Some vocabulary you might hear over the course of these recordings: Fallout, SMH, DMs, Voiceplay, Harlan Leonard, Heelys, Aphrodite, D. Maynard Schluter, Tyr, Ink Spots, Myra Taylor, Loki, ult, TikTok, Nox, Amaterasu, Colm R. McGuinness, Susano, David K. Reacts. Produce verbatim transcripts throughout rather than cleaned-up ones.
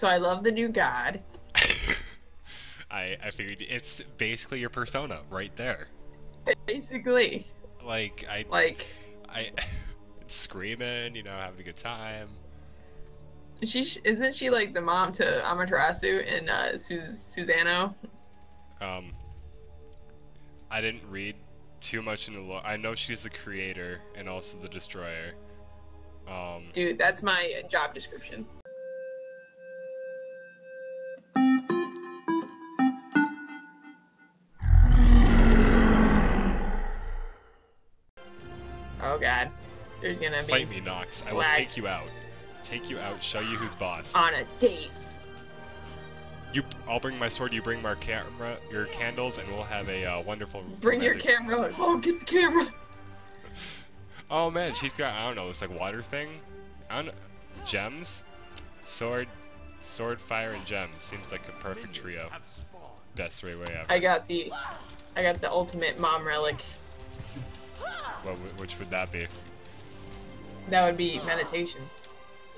so I love the new god. I, I figured it's basically your persona right there. Basically. Like, I... Like... I... Screaming, you know, having a good time. She sh Isn't she like the mom to Amaterasu and uh, Susano? Um... I didn't read too much in the lore. I know she's the creator and also the destroyer. Um... Dude, that's my job description. Oh god, there's gonna be... Fight me, Nox. I will take you out. Take you out, show you who's boss. On a date. You, I'll bring my sword, you bring my camera, your candles, and we'll have a uh, wonderful... Bring romantic... your camera! Oh, get the camera! Oh man, she's got, I don't know, it's like water thing? I don't... Gems? Sword, sword, fire, and gems. Seems like a perfect trio. Best way ever. I got the... I got the ultimate mom relic. What, which would that be? That would be meditation.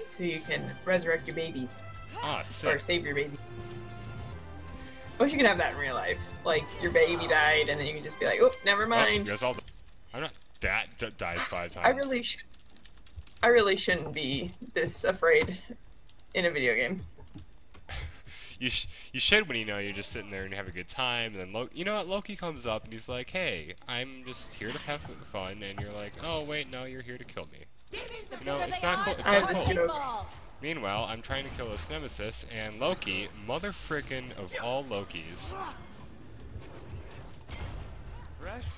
So you can resurrect your babies. Ah, sick. Or save your babies. I wish you could have that in real life. Like, your baby died, and then you can just be like, oh, never mind. Oh, all the... I'm not... That d dies five times. I really should... I really shouldn't be this afraid in a video game. you, sh you should when you know you're just sitting there and have a good time, and then Loki... You know what? Loki comes up, and he's like, hey, I'm just here to have fun, and you're like, oh, wait, no, you're here to kill me. You know, it's not cool. It's not cool. Meanwhile, I'm trying to kill this nemesis, and Loki, mother frickin' of all Lokis.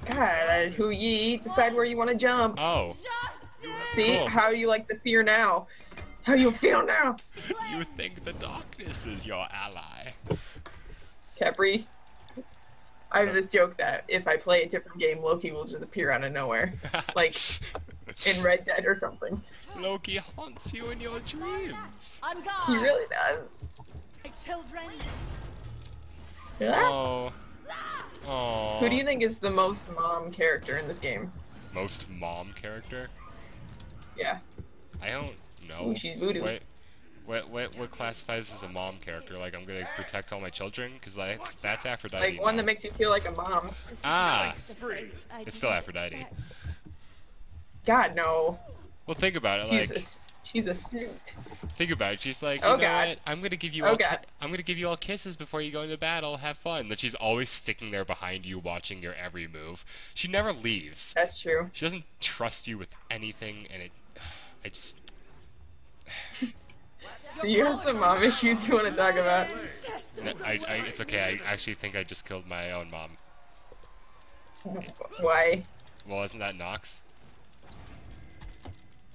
God, who ye? Decide where you want to jump. Oh. See, cool. How you like the fear now? How you feel now? You think the darkness is your ally? Capri, I have this joke that if I play a different game, Loki will just appear out of nowhere, like in Red Dead or something. Loki haunts you in your dreams. I'm gone. He really does. My children. Oh. Oh. Who do you think is the most mom character in this game? Most mom character? Yeah. I don't know. Ooh, she's voodoo. What, what, what, what classifies as a mom character? Like, I'm gonna protect all my children? Because that's, that's Aphrodite. Like, one now. That makes you feel like a mom. Ah. It's still Aphrodite. God, no. Well, think about it. She's like, a, she's a suit. Think about it. She's like, you oh know God. What? I'm gonna give you oh all. I'm gonna give you all kisses before you go into battle. Have fun. That she's always sticking there behind you, watching your every move. She never leaves. That's true. She doesn't trust you with anything, and it. I just. Do you have some mom issues you want to talk about? No, I, I, it's okay. I actually think I just killed my own mom. Why? Well, isn't that Nox?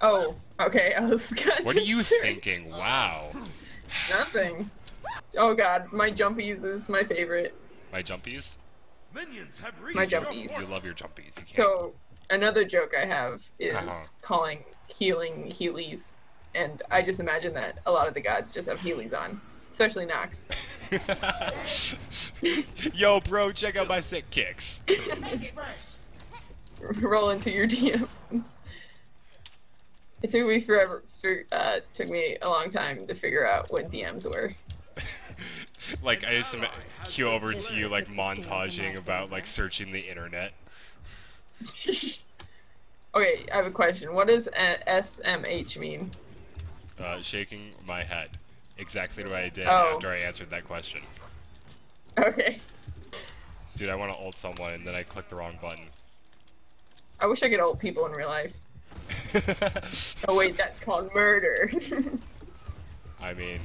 Oh, okay, I was gonna What are you thinking? Wow. Nothing. Oh god, my jumpies is my favorite. My jumpies? Minions have reached my jumpies. You love your jumpies. You can't. So, another joke I have is uh-huh. calling healing Heelys, and I just imagine that a lot of the gods just have Heelys on, especially Nox. Yo, bro, check out my sick kicks. Roll into your D Ms. It took me forever. Uh, took me a long time to figure out what D Ms were. Like I just cue over to you like montaging about like searching the internet. Okay, I have a question. What does S M H mean? Uh, shaking my head. Exactly what I did oh. after I answered that question. Okay. Dude, I want to ult someone and then I click the wrong button. I wish I could ult people in real life. Oh wait, that's called murder. I mean,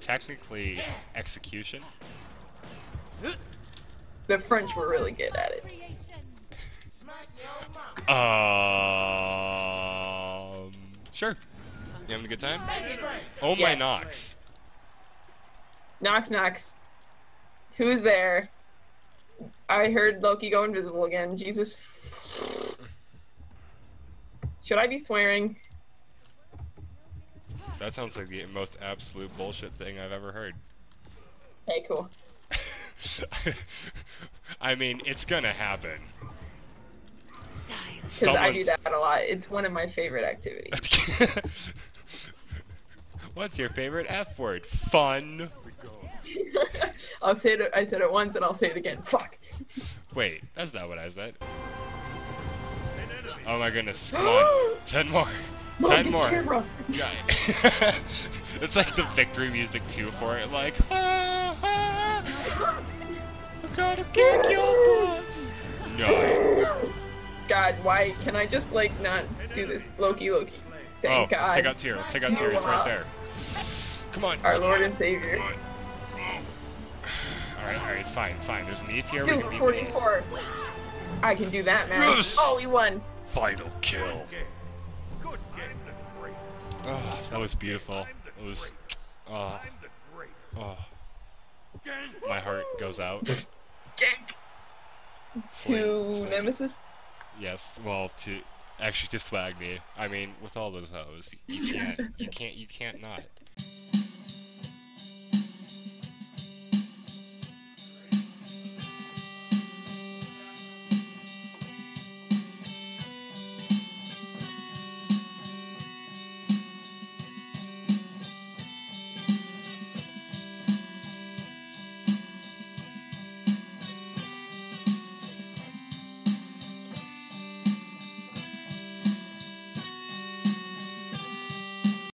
technically execution. The French were really good at it. Um, sure. You having a good time? Oh my yes. Nox. Nox, Nox. Who's there? I heard Loki go invisible again. Jesus. Should I be swearing? That sounds like the most absolute bullshit thing I've ever heard. Okay, cool. I mean, it's gonna happen. Because Someone's... I do that a lot. It's one of my favorite activities. What's your favorite F word? Fun. I'll say it. I said it once, and I'll say it again. Fuck. Wait, that's not what I said. Oh my goodness! Come on, ten more. Mom, ten more. Camera. Yeah. It's like the victory music too for it. Like, ah, ah, I'm gonna kick your butts. No. God, why can I just like not do this, Loki? Loki. Thank oh, God. Let's take out Tyr. Let's take out Tyr. It's right there. Come on. Our Lord and Savior. Alright, alright, it's fine, it's fine. There's an E T H here. Dude, we can beat forty-four. The I can do that, man. Yes! Oh, we won. Final kill. Good game. Oh, that was beautiful. It was. Oh. Oh. My heart goes out. To Nemesis? Yes, well, to. Actually, to Swag me. I mean, with all those hoes, you can't, you can't, you can't not.